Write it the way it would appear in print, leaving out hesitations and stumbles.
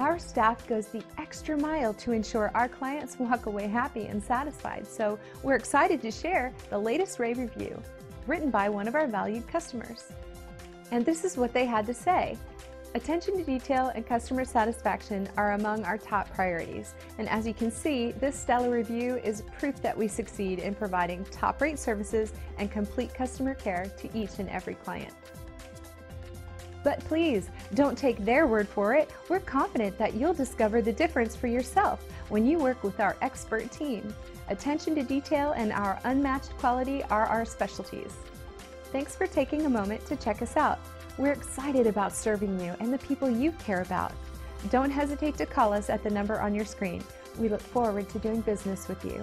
Our staff goes the extra mile to ensure our clients walk away happy and satisfied, so we're excited to share the latest rave review, written by one of our valued customers. And this is what they had to say. Attention to detail and customer satisfaction are among our top priorities, and as you can see, this stellar review is proof that we succeed in providing top-rate services and complete customer care to each and every client. But please, don't take their word for it. We're confident that you'll discover the difference for yourself when you work with our expert team. Attention to detail and our unmatched quality are our specialties. Thanks for taking a moment to check us out. We're excited about serving you and the people you care about. Don't hesitate to call us at the number on your screen. We look forward to doing business with you.